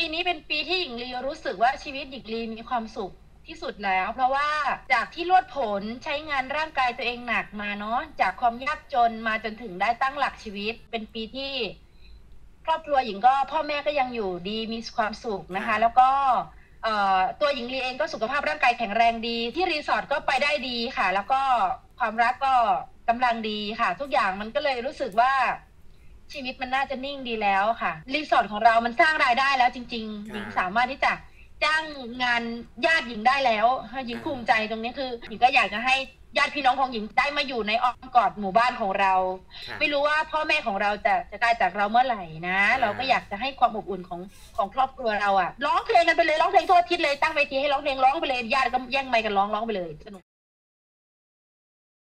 ปีนี้เป็นปีที่หญิงลีรู้สึกว่าชีวิตหญิงลีมีความสุขที่สุดแล้วเพราะว่าจากที่ลดผลใช้งานร่างกายตัวเองหนักมาเนาะจากความยากจนมาจนถึงได้ตั้งหลักชีวิตเป็นปีที่ครอบครัวหญิงก็พ่อแม่ก็ยังอยู่ดีมีความสุขนะคะแล้วก็ตัวหญิงลีเองก็สุขภาพร่างกายแข็งแรงดีที่รีสอร์ทก็ไปได้ดีค่ะแล้วก็ความรักก็กำลังดีค่ะทุกอย่างมันก็เลยรู้สึกว่าชีวิตมันน่าจะนิ่งดีแล้วค่ะรีสอร์ทของเรามันสร้างรายได้แล้วจริงๆหญิงสามารถที่จะจ้างงานญาติหญิงได้แล้วหญิงภูมิใจตรงนี้คือหญิงก็อยากจะให้ญาติพี่น้องของหญิงได้มาอยู่ในอ้อมกอดหมู่บ้านของเราไม่รู้ว่าพ่อแม่ของเราจะได้จากเราเมื่อไหร่นะเราก็อยากจะให้ความอบอุ่นของครอบครัวเราอ่ะร้องเพลงกันไปเลยร้องเพลงทั่วอาทิตย์เลยตั้งเวทีให้ร้องเพลงร้องไปเลยญาติก็แย่งไมค์กันร้องไปเลยสนุก